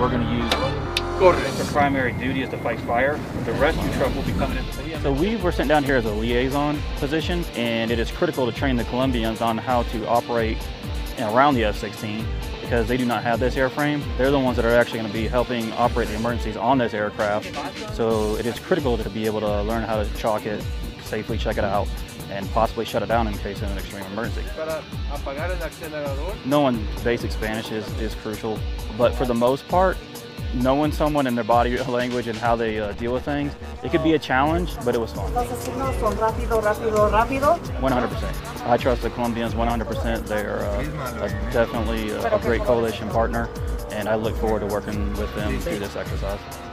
we're going to use for primary duty is to fight fire. The rescue truck will be coming in. So we were sent down here as a liaison position, and it is critical to train the Colombians on how to operate around the F-16 because they do not have this airframe. They're the ones that are actually going to be helping operate the emergencies on this aircraft. So it is critical to be able to learn how to chalk it, safely check it out, and possibly shut it down in case of an extreme emergency. Knowing basic Spanish is crucial, but for the most part, knowing someone and their body language and how they deal with things, it could be a challenge, but it was fun. 100%. I trust the Colombians 100%. They're definitely a great coalition partner, and I look forward to working with them through this exercise.